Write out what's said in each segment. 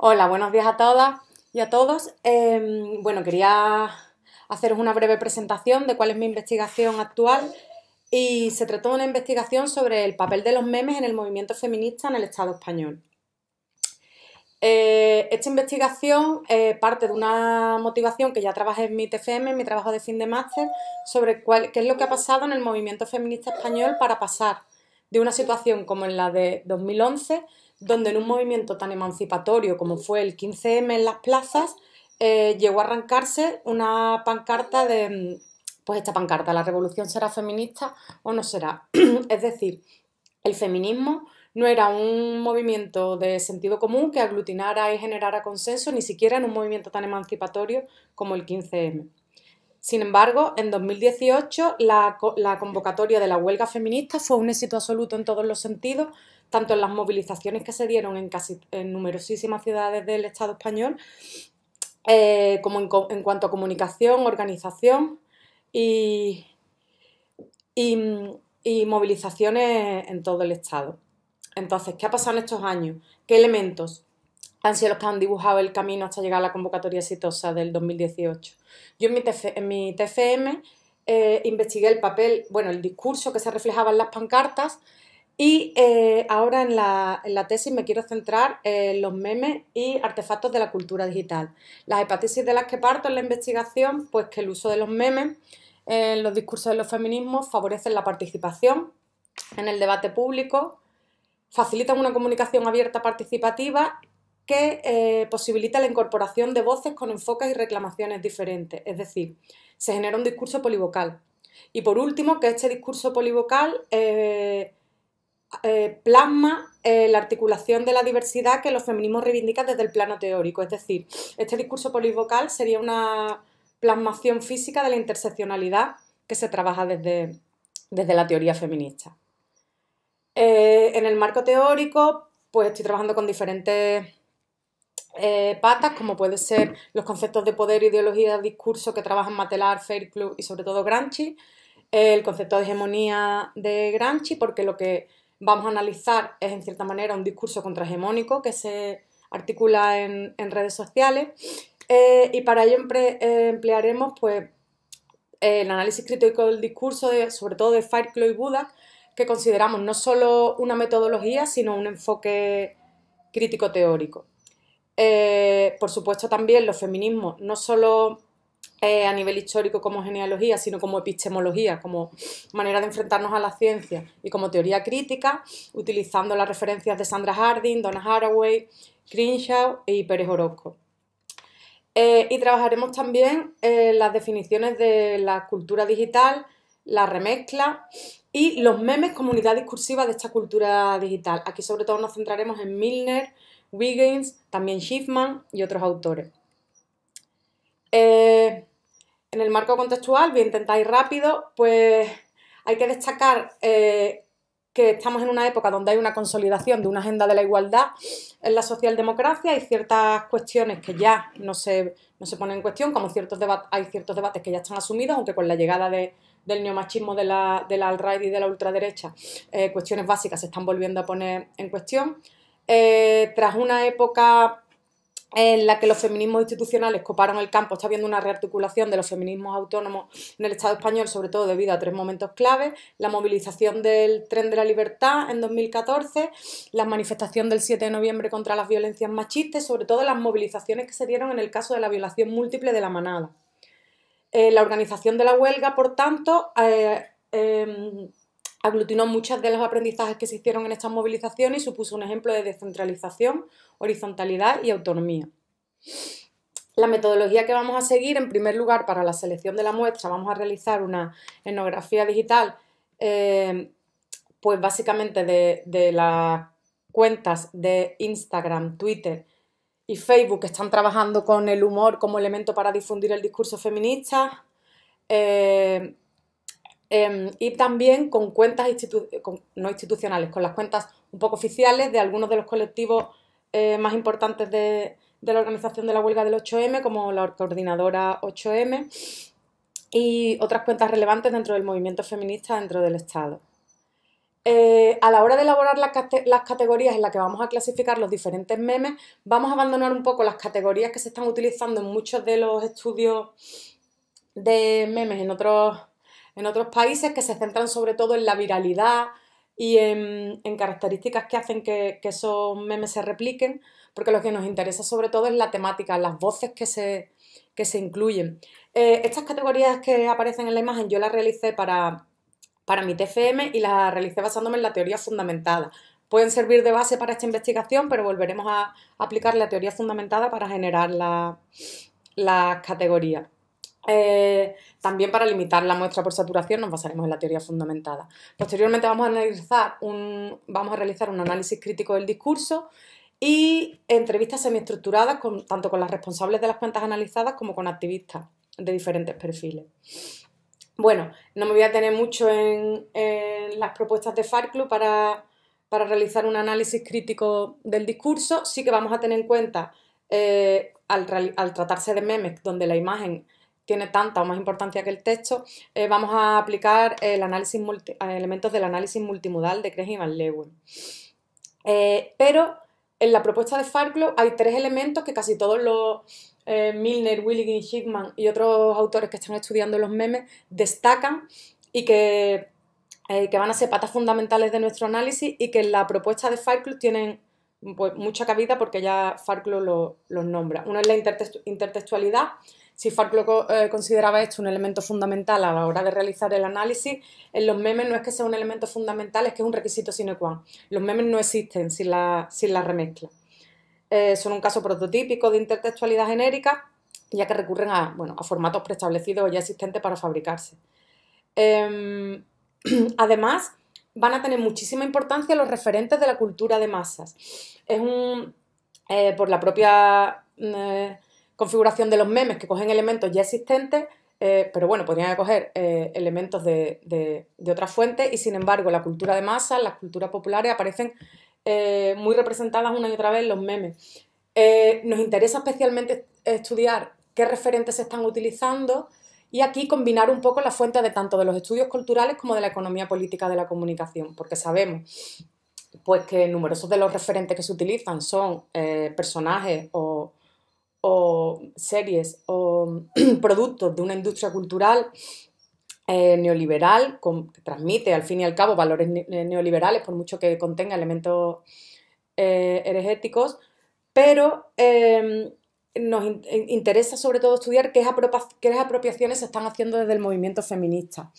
Hola, buenos días a todas y a todos. Bueno, quería haceros una breve presentación de cuál es mi investigación actual y se trató de una investigación sobre el papel de los memes en el movimiento feminista en el Estado español. Esta investigación parte de una motivación que ya trabajé en mi TFM, en mi trabajo de fin de máster, sobre qué es lo que ha pasado en el movimiento feminista español para pasar de una situación como en la de 2011, donde en un movimiento tan emancipatorio como fue el 15M en las plazas, llegó a arrancarse una pancarta de, pues esta pancarta, la revolución será feminista o no será. Es decir, el feminismo no era un movimiento de sentido común que aglutinara y generara consenso, ni siquiera en un movimiento tan emancipatorio como el 15M. Sin embargo, en 2018 la convocatoria de la huelga feminista fue un éxito absoluto en todos los sentidos, tanto en las movilizaciones que se dieron en numerosísimas ciudades del Estado español, como en cuanto a comunicación, organización y movilizaciones en todo el Estado. Entonces, ¿qué ha pasado en estos años? ¿Qué elementos han sido los que han dibujado el camino hasta llegar a la convocatoria exitosa del 2018? Yo en mi TFM investigué el papel, bueno, el discurso que se reflejaba en las pancartas y ahora en la tesis me quiero centrar en los memes y artefactos de la cultura digital. Las hipótesis de las que parto en la investigación, pues que el uso de los memes en los discursos de los feminismos favorecen la participación en el debate público, facilitan una comunicación abierta participativa que posibilita la incorporación de voces con enfoques y reclamaciones diferentes, es decir, se genera un discurso polivocal. Y por último, que este discurso polivocal plasma la articulación de la diversidad que los feminismos reivindican desde el plano teórico, es decir, este discurso polivocal sería una plasmación física de la interseccionalidad que se trabaja desde la teoría feminista. En el marco teórico, pues estoy trabajando con diferentes patas, como pueden ser los conceptos de poder, ideología, discurso que trabajan Matelar, Fairclough y sobre todo Gramsci, el concepto de hegemonía de Gramsci, porque lo que vamos a analizar es en cierta manera un discurso contrahegemónico que se articula en redes sociales y para ello emplearemos pues, el análisis crítico del discurso, sobre todo de Fairclough y Budak, que consideramos no solo una metodología, sino un enfoque crítico-teórico. Por supuesto también los feminismos, no solo a nivel histórico como genealogía, sino como epistemología, como manera de enfrentarnos a la ciencia y como teoría crítica, utilizando las referencias de Sandra Harding, Donna Haraway, Crenshaw y Pérez Orozco. Y trabajaremos también las definiciones de la cultura digital, la remezcla y los memes, comunidad discursiva de esta cultura digital. Aquí sobre todo nos centraremos en Milner, Wiggins, también Shifman y otros autores. En el marco contextual, voy a intentar ir rápido, pues hay que destacar que estamos en una época donde hay una consolidación de una agenda de la igualdad en la socialdemocracia, hay ciertas cuestiones que ya no se ponen en cuestión, como hay ciertos debates que ya están asumidos, aunque con la llegada del neomachismo de la alt-right y de la ultraderecha, cuestiones básicas se están volviendo a poner en cuestión. Tras una época en la que los feminismos institucionales coparon el campo, está habiendo una rearticulación de los feminismos autónomos en el Estado español, sobre todo debido a tres momentos clave: la movilización del Tren de la Libertad en 2014, la manifestación del 7 de noviembre contra las violencias machistas, sobre todo las movilizaciones que se dieron en el caso de la violación múltiple de la manada. La organización de la huelga, por tanto, aglutinó muchos de los aprendizajes que se hicieron en estas movilizaciones y supuso un ejemplo de descentralización, horizontalidad y autonomía. La metodología que vamos a seguir, en primer lugar, para la selección de la muestra, vamos a realizar una etnografía digital, pues básicamente de las cuentas de Instagram, Twitter y Facebook, que están trabajando con el humor como elemento para difundir el discurso feminista, y también con cuentas no institucionales, con las cuentas un poco oficiales de algunos de los colectivos más importantes de la organización de la huelga del 8M, como la coordinadora 8M, y otras cuentas relevantes dentro del movimiento feminista dentro del Estado. a la hora de elaborar las categorías en las que vamos a clasificar los diferentes memes, vamos a abandonar un poco las categorías que se están utilizando en muchos de los estudios de memes en otros países, que se centran sobre todo en la viralidad y en características que hacen que esos memes se repliquen, porque lo que nos interesa sobre todo es la temática, las voces que se incluyen. Estas categorías que aparecen en la imagen yo las realicé para mi TFM y las realicé basándome en la teoría fundamentada. Pueden servir de base para esta investigación, pero volveremos a aplicar la teoría fundamentada para generar las categorías. También para limitar la muestra por saturación nos basaremos en la teoría fundamentada. Posteriormente vamos a realizar un análisis crítico del discurso y entrevistas semiestructuradas tanto con las responsables de las cuentas analizadas como con activistas de diferentes perfiles. Bueno, no me voy a tener mucho en las propuestas de Fairclough para realizar un análisis crítico del discurso. Sí que vamos a tener en cuenta, al tratarse de memes, donde la imagen tiene tanta o más importancia que el texto, vamos a aplicar elementos del análisis multimodal de Kress y Van Leeuwen. Pero en la propuesta de Fairclough hay tres elementos que casi todos los Milner, Wiggins, Shifman y otros autores que están estudiando los memes destacan y que van a ser patas fundamentales de nuestro análisis y que en la propuesta de Fairclough tienen, pues, mucha cabida porque ya Fairclough los nombra. Uno es la intertextualidad. Si Fairclough consideraba esto un elemento fundamental a la hora de realizar el análisis, en los memes no es que sea un elemento fundamental, es que es un requisito sine qua non. Los memes no existen sin la remezcla. Son un caso prototípico de intertextualidad genérica, ya que recurren a formatos preestablecidos o ya existentes para fabricarse. Además, van a tener muchísima importancia los referentes de la cultura de masas. Es por la propia configuración de los memes, que cogen elementos ya existentes, pero bueno, podrían coger elementos de otras fuentes, y sin embargo la cultura de masas, las culturas populares aparecen muy representadas una y otra vez en los memes. Nos interesa especialmente estudiar qué referentes se están utilizando y aquí combinar un poco las fuentes de tanto de los estudios culturales como de la economía política de la comunicación, porque sabemos, pues, que numerosos de los referentes que se utilizan son personajes o series o productos de una industria cultural neoliberal, que transmite al fin y al cabo valores neoliberales, por mucho que contenga elementos heregéticos, pero nos interesa sobre todo estudiar qué apropiaciones se están haciendo desde el movimiento feminista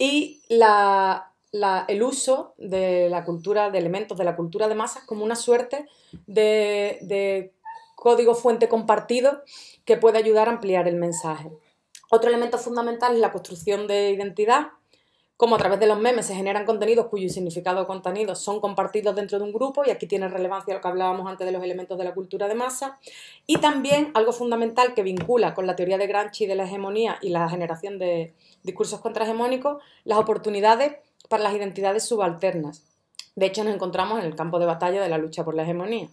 y el uso de la cultura, de elementos de la cultura de masas como una suerte de código fuente compartido que puede ayudar a ampliar el mensaje. Otro elemento fundamental es la construcción de identidad, como a través de los memes se generan contenidos cuyo significado o contenidos son compartidos dentro de un grupo, y aquí tiene relevancia lo que hablábamos antes de los elementos de la cultura de masa, y también algo fundamental que vincula con la teoría de Gramsci de la hegemonía y la generación de discursos contrahegemónicos, las oportunidades para las identidades subalternas. De hecho, nos encontramos en el campo de batalla de la lucha por la hegemonía.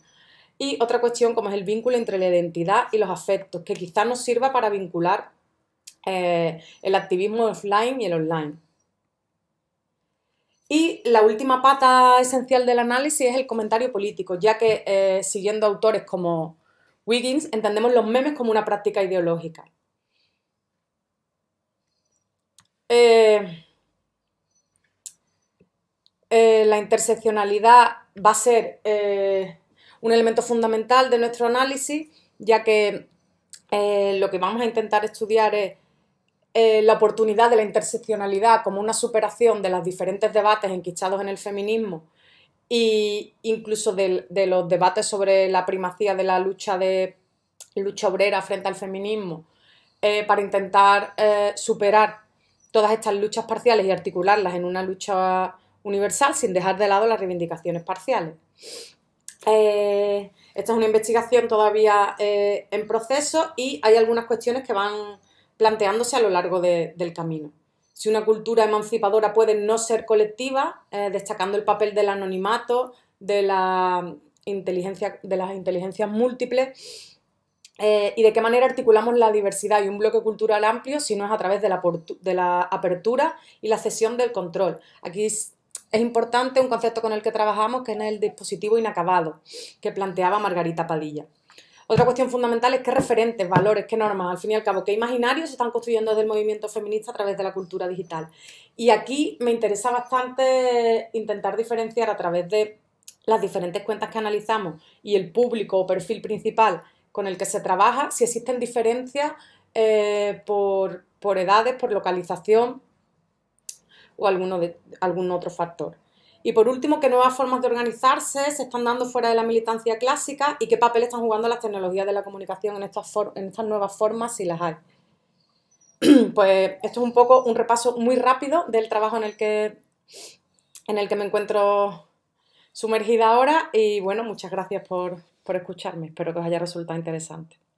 Y otra cuestión como es el vínculo entre la identidad y los afectos, que quizá nos sirva para vincular el activismo offline y el online. Y la última pata esencial del análisis es el comentario político, ya que siguiendo autores como Wiggins entendemos los memes como una práctica ideológica. La interseccionalidad va a ser un elemento fundamental de nuestro análisis, ya que lo que vamos a intentar estudiar es la oportunidad de la interseccionalidad como una superación de los diferentes debates enquistados en el feminismo e incluso de los debates sobre la primacía de la lucha obrera frente al feminismo, para intentar superar todas estas luchas parciales y articularlas en una lucha universal sin dejar de lado las reivindicaciones parciales. Esta es una investigación todavía en proceso y hay algunas cuestiones que van planteándose a lo largo del camino. Si una cultura emancipadora puede no ser colectiva, destacando el papel del anonimato, de las inteligencias múltiples, ¿Y de qué manera articulamos la diversidad y un bloque cultural amplio si no es a través de la apertura y la cesión del control? Aquí es importante un concepto con el que trabajamos, que es el dispositivo inacabado, que planteaba Margarita Padilla. Otra cuestión fundamental es qué referentes, valores, qué normas, al fin y al cabo, qué imaginarios se están construyendo desde el movimiento feminista a través de la cultura digital. Y aquí me interesa bastante intentar diferenciar a través de las diferentes cuentas que analizamos y el público o perfil principal con el que se trabaja, si existen diferencias por edades, por localización o algún otro factor. Y por último, qué nuevas formas de organizarse se están dando fuera de la militancia clásica y qué papel están jugando las tecnologías de la comunicación en estas nuevas formas, si las hay. Pues esto es un poco un repaso muy rápido del trabajo en el que me encuentro sumergida ahora y bueno, muchas gracias por escucharme. Espero que os haya resultado interesante.